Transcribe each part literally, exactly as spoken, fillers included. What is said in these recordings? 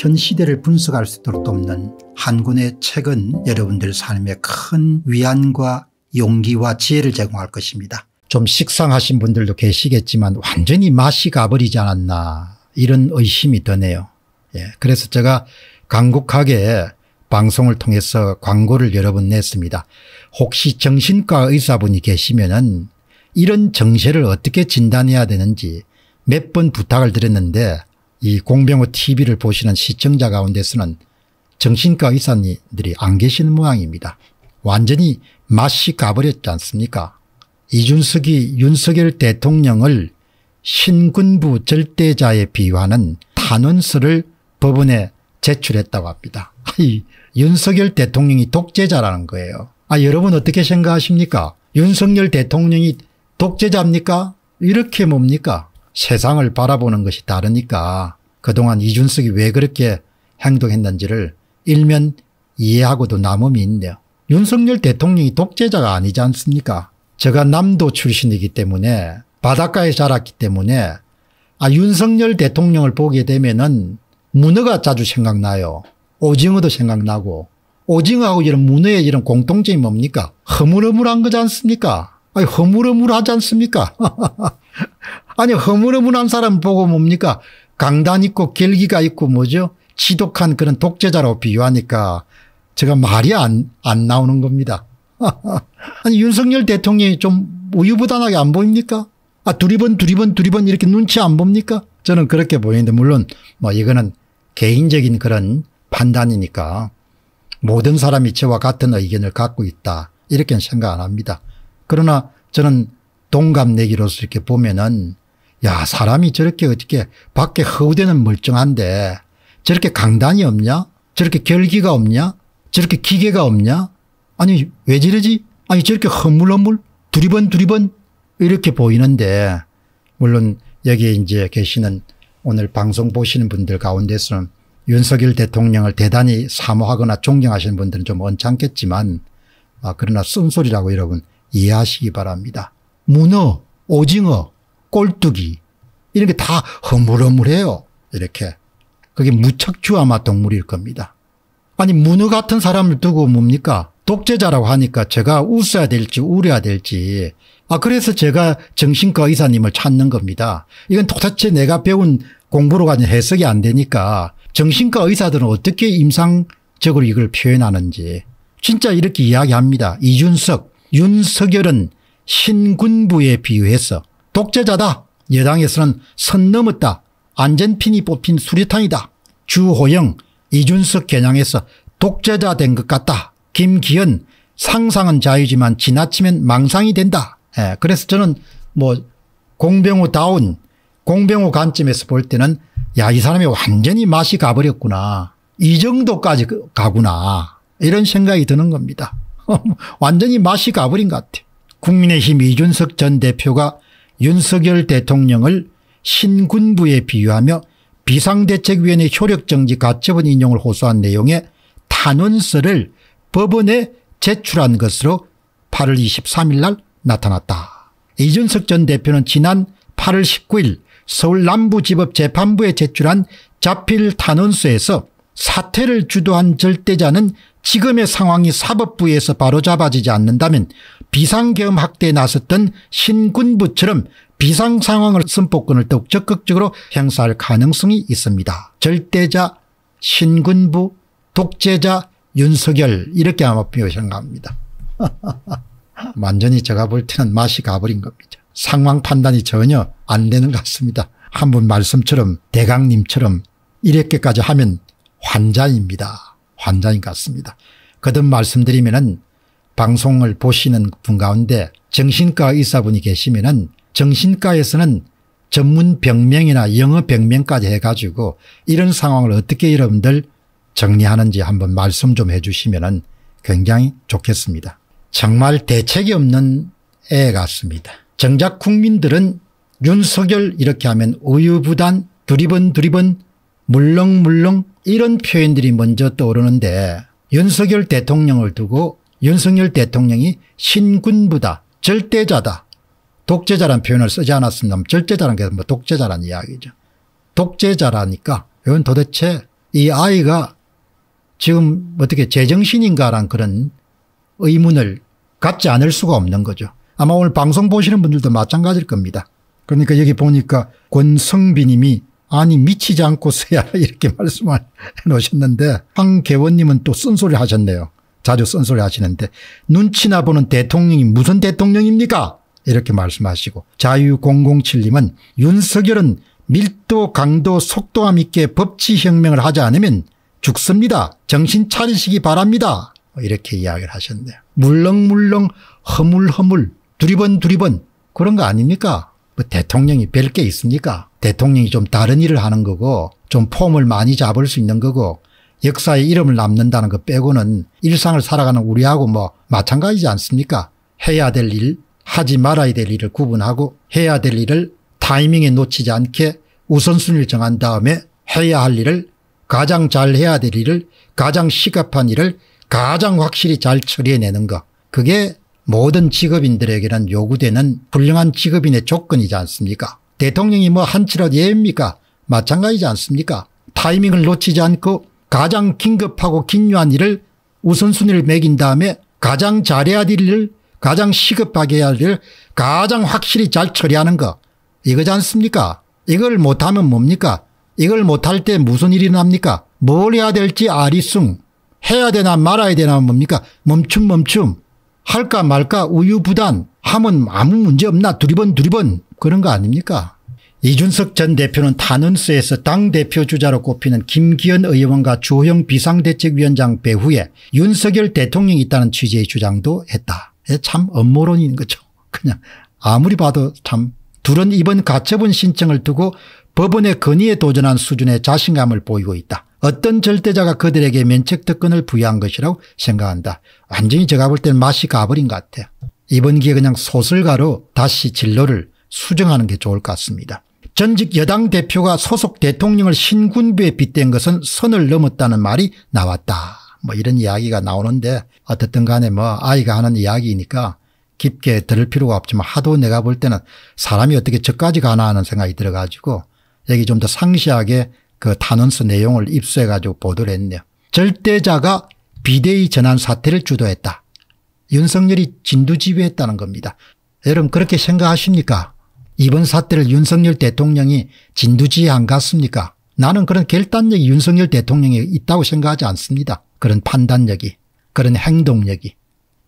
현 시대를 분석할 수 있도록 돕는 한 권의 책은 여러분들 삶에 큰 위안과 용기와 지혜를 제공할 것입니다. 좀 식상하신 분들도 계시겠지만 완전히 맛이 가버리지 않았나 이런 의심이 드네요. 예, 그래서 제가 간곡하게 방송을 통해서 광고를 여러 번 냈습니다. 혹시 정신과 의사분이 계시면은 이런 정세를 어떻게 진단해야 되는지 몇 번 부탁을 드렸는데 이 공병호 티비를 보시는 시청자 가운데서는 정신과 의사님들이 안 계시는 모양입니다. 완전히 맛이 가버렸지 않습니까? 이준석이 윤석열 대통령을 신군부 절대자에 비유하는 탄원서를 법원에 제출했다고 합니다. 아니, 윤석열 대통령이 독재자라는 거예요. 아, 여러분 어떻게 생각하십니까? 윤석열 대통령이 독재자입니까? 이렇게 뭡니까? 세상을 바라보는 것이 다르니까 그동안 이준석이 왜 그렇게 행동했는지를 일면 이해하고도 남음이 있네요. 윤석열 대통령이 독재자가 아니지 않습니까? 제가 남도 출신이기 때문에 바닷가에 자랐기 때문에 아 윤석열 대통령을 보게 되면은 문어가 자주 생각나요. 오징어도 생각나고 오징어하고 이런 문어의 이런 공통점이 뭡니까? 허물허물한 거지 않습니까? 아니 허물허물하지 않습니까? 아니 허물허물한 사람 보고 뭡니까? 강단 있고 결기가 있고 뭐죠? 지독한 그런 독재자로 비유하니까 제가 말이 안, 안 나오는 겁니다. 아니 윤석열 대통령이 좀 우유부단하게 안 보입니까? 아 두리번 두리번 두리번 이렇게 눈치 안 봅니까? 저는 그렇게 보이는데 물론 뭐 이거는 개인적인 그런 판단이니까 모든 사람이 저와 같은 의견을 갖고 있다 이렇게는 생각 안 합니다. 그러나 저는 동갑내기로서 이렇게 보면은 야 사람이 저렇게 어떻게 밖에 허우대는 멀쩡한데 저렇게 강단이 없냐? 저렇게 결기가 없냐? 저렇게 기계가 없냐? 아니 왜 저러지? 아니 저렇게 허물허물 두리번 두리번 이렇게 보이는데 물론 여기에 이제 계시는 오늘 방송 보시는 분들 가운데서는 윤석열 대통령을 대단히 사모하거나 존경하시는 분들은 좀 언짢겠지만 아 그러나 쓴소리라고 여러분 이해하시기 바랍니다. 문어, 오징어, 꼴뚜기 이런 게 다 허물허물해요. 이렇게 그게 무척추 아마 동물일 겁니다. 아니 문어 같은 사람을 두고 뭡니까? 독재자라고 하니까 제가 웃어야 될지 우려야 될지 아 그래서 제가 정신과 의사님을 찾는 겁니다. 이건 도대체 내가 배운 공부로 가진 해석이 안 되니까 정신과 의사들은 어떻게 임상적으로 이걸 표현하는지 진짜 이렇게 이야기합니다. 이준석, 윤석열은 신군부에 비유해서 독재자다. 여당에서는 선 넘었다. 안전핀이 뽑힌 수류탄이다. 주호영, 이준석 겨냥해서 독재자 된 것 같다. 김기현 상상은 자유지만 지나치면 망상이 된다. 예, 그래서 저는 뭐 공병호다운 공병호 관점에서 볼 때는 야, 이 사람이 완전히 맛이 가버렸구나. 이 정도까지 가구나. 이런 생각이 드는 겁니다. 완전히 맛이 가버린 것 같아요. 국민의힘 이준석 전 대표가 윤석열 대통령을 신군부에 비유하며 비상대책위원회 효력정지 가처분 인용을 호소한 내용의 탄원서를 법원에 제출한 것으로 팔월 이십삼일 날 나타났다. 이준석 전 대표는 지난 팔월 십구일 서울 남부지법 재판부에 제출한 자필 탄원서에서 사태를 주도한 절대자는 지금의 상황이 사법부에서 바로잡아지지 않는다면 비상계엄 학대에 나섰던 신군부처럼 비상상황을 선포권을 더욱 적극적으로 행사할 가능성이 있습니다. 절대자, 신군부, 독재자, 윤석열 이렇게 아마 생각합니다. 완전히 제가 볼 때는 맛이 가버린 겁니다. 상황 판단이 전혀 안 되는 것 같습니다. 한 분 말씀처럼 대강님처럼 이렇게까지 하면 환자입니다. 환자인 것 같습니다. 거듭 말씀드리면은 방송을 보시는 분 가운데 정신과 의사분이 계시면은 정신과에서는 전문 병명이나 영어 병명까지 해가지고 이런 상황을 어떻게 여러분들 정리하는지 한번 말씀 좀 해 주시면 굉장히 좋겠습니다. 정말 대책이 없는 애 같습니다. 정작 국민들은 윤석열 이렇게 하면 우유부단 두리번 두리번 물렁물렁 이런 표현들이 먼저 떠오르는데 윤석열 대통령을 두고 윤석열 대통령이 신군부다 절대자다 독재자란 표현을 쓰지 않았습니다. 절대자란 게 뭐 독재자란 이야기죠. 독재자라니까 이건 도대체 이 아이가 지금 어떻게 제정신인가란 그런 의문을 갖지 않을 수가 없는 거죠. 아마 오늘 방송 보시는 분들도 마찬가지일 겁니다. 그러니까 여기 보니까 권성비 님이 아니 미치지 않고서야 이렇게 말씀을 해놓으셨는데, 황계원님은 또 쓴소리 하셨네요. 자주 쓴소리 하시는데, 눈치나 보는 대통령이 무슨 대통령입니까? 이렇게 말씀하시고, 자유공공칠님은 윤석열은 밀도, 강도, 속도함 있게 법치혁명을 하지 않으면 죽습니다. 정신 차리시기 바랍니다. 이렇게 이야기를 하셨네요. 물렁물렁 허물허물 두리번 두리번 그런 거 아닙니까? 뭐 대통령이 별게 있습니까? 대통령이 좀 다른 일을 하는 거고 좀 폼을 많이 잡을 수 있는 거고 역사에 이름을 남는다는 거 빼고는 일상을 살아가는 우리하고 뭐 마찬가지지 않습니까? 해야 될 일, 하지 말아야 될 일을 구분하고 해야 될 일을 타이밍에 놓치지 않게 우선순위를 정한 다음에 해야 할 일을 가장 잘해야 될 일을 가장 시급한 일을 가장 확실히 잘 처리해내는 것, 그게 모든 직업인들에게는 요구되는 훌륭한 직업인의 조건이지 않습니까? 대통령이 뭐 한치라도 예입니까? 마찬가지지 않습니까? 타이밍을 놓치지 않고 가장 긴급하고 긴요한 일을 우선순위를 매긴 다음에 가장 잘해야 될 일을 가장 시급하게 해야 할 일을 가장 확실히 잘 처리하는 것, 이거지 않습니까? 이걸 못하면 뭡니까? 이걸 못할 때 무슨 일이 납니까? 뭘 해야 될지 아리숭, 해야 되나 말아야 되나 뭡니까? 멈춤멈춤, 할까 말까 우유부단, 하면 아무 문제 없나 두리번 두리번 그런 거 아닙니까? 이준석 전 대표는 탄원서에서 당대표 주자로 꼽히는 김기현 의원과 주호영 비상대책위원장 배후에 윤석열 대통령이 있다는 취지의 주장도 했다. 참 음모론인 거죠. 그냥 아무리 봐도 참. 둘은 이번 가처분 신청을 두고 법원의 건의에 도전한 수준의 자신감을 보이고 있다. 어떤 절대자가 그들에게 면책특권을 부여한 것이라고 생각한다. 완전히 제가 볼 때는 맛이 가버린 것 같아요. 이번 기회에 그냥 소설가로 다시 진로를 수정하는 게 좋을 것 같습니다. 전직 여당 대표가 소속 대통령을 신군부에 빗댄 것은 선을 넘었다는 말이 나왔다. 뭐 이런 이야기가 나오는데, 어쨌든 간에 뭐 아이가 하는 이야기니까 깊게 들을 필요가 없지만, 하도 내가 볼 때는 사람이 어떻게 저까지 가나 하는 생각이 들어가지고 여기 좀 더 상시하게 그 탄원서 내용을 입수해 가지고 보도를 했네요. 절대자가 비대위 전환 사태를 주도했다. 윤석열이 진두지휘했다는 겁니다. 여러분 그렇게 생각하십니까? 이번 사태를 윤석열 대통령이 진두지휘한 것 같습니까? 나는 그런 결단력이 윤석열 대통령이 있다고 생각하지 않습니다. 그런 판단력이, 그런 행동력이,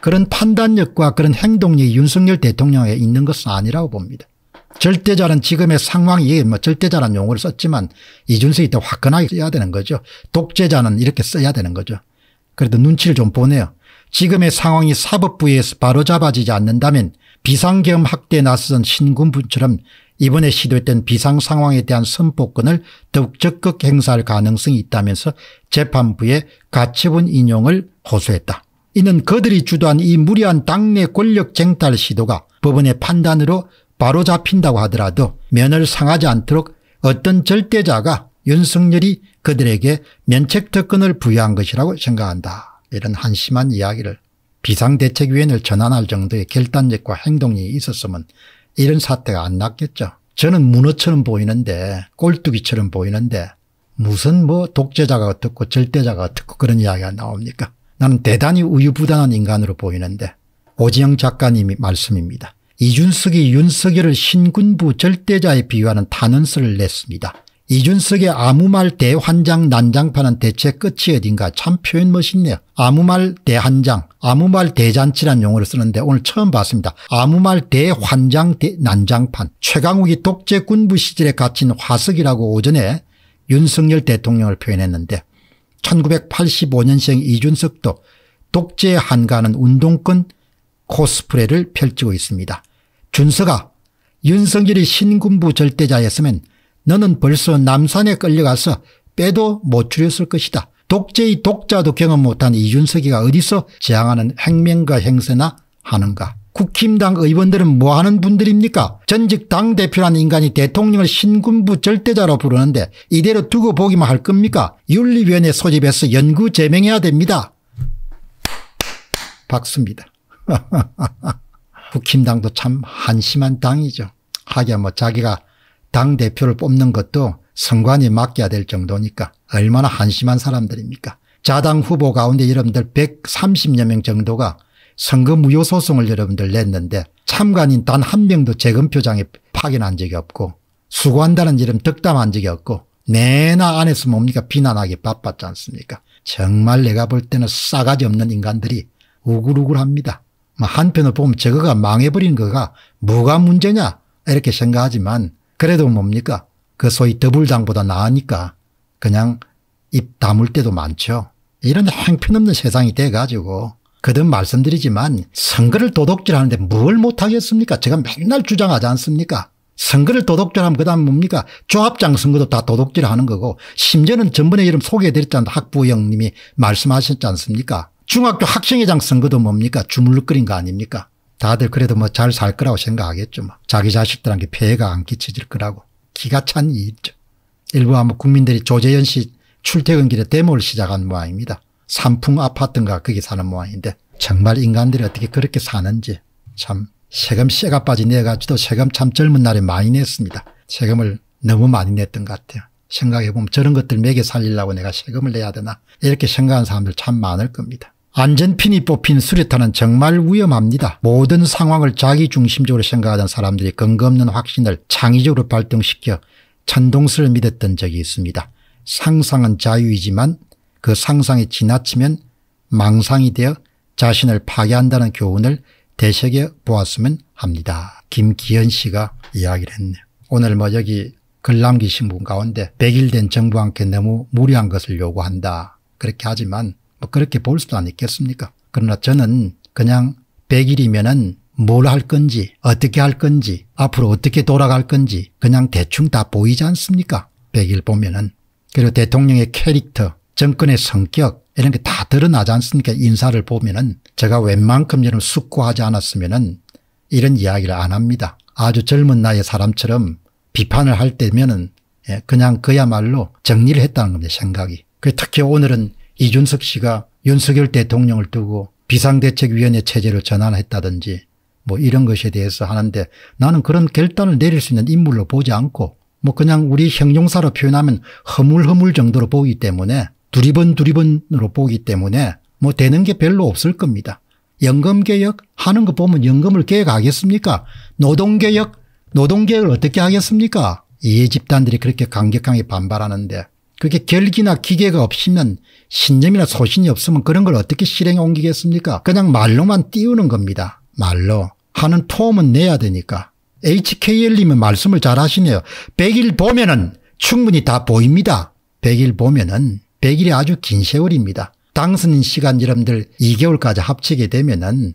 그런 판단력과 그런 행동력이 윤석열 대통령에 있는 것은 아니라고 봅니다. 절대자는 지금의 상황이, 뭐 절대자라는 용어를 썼지만 이준석이 더 화끈하게 써야 되는 거죠. 독재자는 이렇게 써야 되는 거죠. 그래도 눈치를 좀 보네요. 지금의 상황이 사법부에서 바로잡아지지 않는다면 비상계엄 학대에 나선 신군부처럼 이번에 시도했던 비상상황에 대한 선포권을 더욱 적극 행사할 가능성이 있다면서 재판부의 가처분 인용을 호소했다. 이는 그들이 주도한 이 무리한 당내 권력 쟁탈 시도가 법원의 판단으로 바로잡힌다고 하더라도 면을 상하지 않도록 어떤 절대자가 윤석열이 그들에게 면책특권을 부여한 것이라고 생각한다. 이런 한심한 이야기를, 비상대책위원회를 전환할 정도의 결단력과 행동이 있었으면 이런 사태가 안 났겠죠. 저는 문어처럼 보이는데, 꼴뚜기처럼 보이는데 무슨 뭐 독재자가 어떻고 절대자가 어떻고 그런 이야기가 나옵니까? 나는 대단히 우유부단한 인간으로 보이는데. 오지영 작가님이 말씀입니다. 이준석이 윤석열을 신군부 절대자에 비유하는 탄원서를 냈습니다. 이준석의 아무 말 대환장 난장판은 대체 끝이 어딘가. 참 표현 멋있네요. 아무 말 대환장, 아무 말 대잔치란 용어를 쓰는데 오늘 처음 봤습니다. 아무 말 대환장 대 난장판. 최강욱이 독재군부 시절에 갇힌 화석이라고 오전에 윤석열 대통령을 표현했는데, 천구백팔십오 년생 이준석도 독재에 한가하는 운동권 코스프레를 펼치고 있습니다. 준석아, 윤석열이 신군부 절대자였으면 너는 벌써 남산에 끌려가서 빼도 못 추렸을 것이다. 독재의 독자도 경험 못한 이준석이가 어디서 지향하는 행명과 행세나 하는가. 국힘당 의원들은 뭐하는 분들입니까? 전직 당대표라는 인간이 대통령을 신군부 절대자로 부르는데 이대로 두고 보기만 할 겁니까? 윤리위원회 소집해서 연구 제명해야 됩니다. 박수입니다. 국힘당도 참 한심한 당이죠. 하기야 뭐 자기가 당대표를 뽑는 것도 선관위 맡겨야 될 정도니까 얼마나 한심한 사람들입니까. 자당 후보 가운데 여러분들 백삼십여 명 정도가 선거 무효 소송을 여러분들 냈는데 참관인 단 한 명도 재검표장에 파견한 적이 없고 수고한다는 이름 덕담한 적이 없고 내나 안에서 뭡니까 비난하기 바빴지 않습니까. 정말 내가 볼 때는 싸가지 없는 인간들이 우글우글합니다. 한편으로 보면 저거가 망해버린 거가 뭐가 문제냐 이렇게 생각하지만 그래도 뭡니까 그 소위 더불당보다 나으니까 그냥 입 다물 때도 많죠. 이런 형편없는 세상이 돼가지고 거듭 말씀드리지만 선거를 도둑질하는데 뭘 못하겠습니까. 제가 맨날 주장하지 않습니까. 선거를 도둑질하면 그다음 뭡니까 조합장 선거도 다 도둑질하는 거고 심지어는 전번에 이름 소개해드렸잖아요. 학부형님이 말씀하셨지 않습니까. 중학교 학생회장 선거도 뭡니까 주물럭거린 거 아닙니까. 다들 그래도 뭐 잘 살 거라고 생각하겠죠. 뭐 자기 자식들한테 폐해가 안 끼쳐질 거라고 기가 찬 일이죠. 일부 아마 국민들이 조재현 씨 출퇴근길에 데모를 시작한 모양입니다. 삼풍 아파트인가 거기 사는 모양인데 정말 인간들이 어떻게 그렇게 사는지. 참 세금 쇠가빠지 내가지도 세금 참 젊은 날에 많이 냈습니다. 세금을 너무 많이 냈던 것 같아요. 생각해보면 저런 것들 매개 살리려고 내가 세금을 내야 되나 이렇게 생각하는 사람들 참 많을 겁니다. 안전핀이 뽑힌 수류탄은 정말 위험합니다. 모든 상황을 자기 중심적으로 생각하던 사람들이 근거 없는 확신을 창의적으로 발동시켜 천동수를 믿었던 적이 있습니다. 상상은 자유이지만 그 상상이 지나치면 망상이 되어 자신을 파괴한다는 교훈을 되새겨 보았으면 합니다. 김기현 씨가 이야기를 했네요. 오늘 뭐 여기 글 남기신 분 가운데 백일 된 정부와 함께 너무 무리한 것을 요구한다. 그렇게 하지만 뭐 그렇게 볼 수도 안 있겠습니까. 그러나 저는 그냥 백일이면은 뭘 할 건지 어떻게 할 건지 앞으로 어떻게 돌아갈 건지 그냥 대충 다 보이지 않습니까. 백일 보면은. 그리고 대통령의 캐릭터, 정권의 성격 이런 게 다 드러나지 않습니까. 인사를 보면은 제가 웬만큼 저는 숙고하지 않았으면은 이런 이야기를 안 합니다. 아주 젊은 나이의 사람처럼 비판을 할 때면은 그냥 그야말로 정리를 했다는 겁니다. 생각이. 특히 오늘은 이준석 씨가 윤석열 대통령을 두고 비상대책위원회 체제를 전환했다든지 뭐 이런 것에 대해서 하는데 나는 그런 결단을 내릴 수 있는 인물로 보지 않고 뭐 그냥 우리 형용사로 표현하면 허물허물 정도로 보기 때문에 두리번두리번으로 보기 때문에 뭐 되는 게 별로 없을 겁니다. 연금개혁 하는 거 보면 연금을 개혁하겠습니까? 노동개혁, 노동개혁을 어떻게 하겠습니까? 이해 집단들이 그렇게 강력하게 반발하는데 그게 결기나 기계가 없으면 신념이나 소신이 없으면 그런 걸 어떻게 실행에 옮기겠습니까? 그냥 말로만 띄우는 겁니다. 말로. 하는 폼은 내야 되니까. 에이치케이엘님은 말씀을 잘 하시네요. 백일 보면은 충분히 다 보입니다. 백일 보면은 백일이 아주 긴 세월입니다. 당선인 시간 여러분들 이 개월까지 합치게 되면은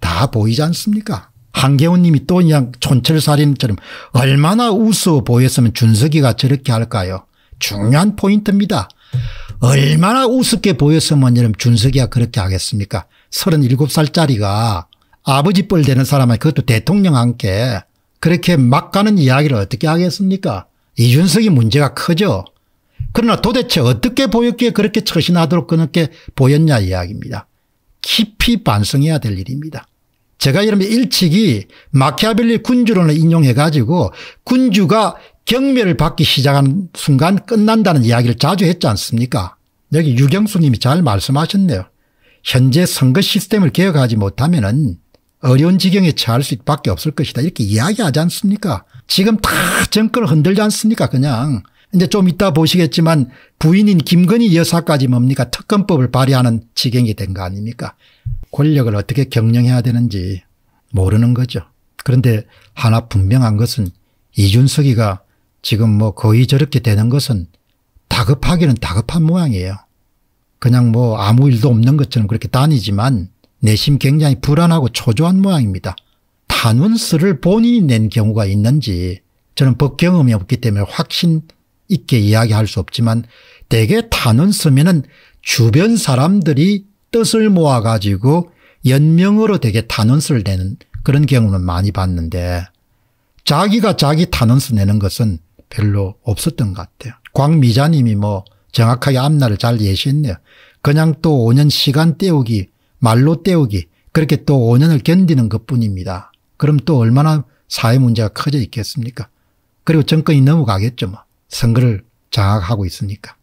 다 보이지 않습니까? 한계훈님이 또 그냥 촌철살인처럼 얼마나 우스워 보였으면 준석이가 저렇게 할까요? 중요한 포인트입니다. 얼마나 우습게 보였으면 여러분 준석이가 그렇게 하겠습니까? 서른일곱 살짜리가 아버지 뻘 되는 사람은 그것도 대통령 함께 그렇게 막 가는 이야기를 어떻게 하겠습니까? 이준석이 문제가 크죠. 그러나 도대체 어떻게 보였기에 그렇게 처신하도록 그렇게 보였냐 이야기입니다. 깊이 반성해야 될 일입니다. 제가 여러분 일찍이 마키아벨리 군주론을 인용해가지고 군주가 경멸을 받기 시작한 순간 끝난다는 이야기를 자주 했지 않습니까? 여기 유경수 님이 잘 말씀하셨네요. 현재 선거 시스템을 개혁하지 못하면은 어려운 지경에 처할 수밖에 없을 것이다. 이렇게 이야기하지 않습니까? 지금 다 정권을 흔들지 않습니까? 그냥 이제 좀 이따 보시겠지만 부인인 김건희 여사까지 뭡니까? 특검법을 발의하는 지경이 된 거 아닙니까? 권력을 어떻게 경영해야 되는지 모르는 거죠. 그런데 하나 분명한 것은 이준석이가 지금 뭐 거의 저렇게 되는 것은 다급하기는 다급한 모양이에요. 그냥 뭐 아무 일도 없는 것처럼 그렇게 다니지만 내심 굉장히 불안하고 초조한 모양입니다. 탄원서를 본인이 낸 경우가 있는지 저는 법 경험이 없기 때문에 확신 있게 이야기할 수 없지만 대개 탄원서면은 주변 사람들이 뜻을 모아가지고 연명으로 대개 탄원서를 내는 그런 경우는 많이 봤는데 자기가 자기 탄원서 내는 것은 별로 없었던 것 같아요. 광미자님이 뭐 정확하게 앞날을 잘 예시했네요. 그냥 또 오 년 시간 때우기 말로 때우기 그렇게 또 오 년을 견디는 것뿐입니다. 그럼 또 얼마나 사회 문제가 커져 있겠습니까? 그리고 정권이 넘어가겠죠. 뭐. 선거를 장악하고 있으니까.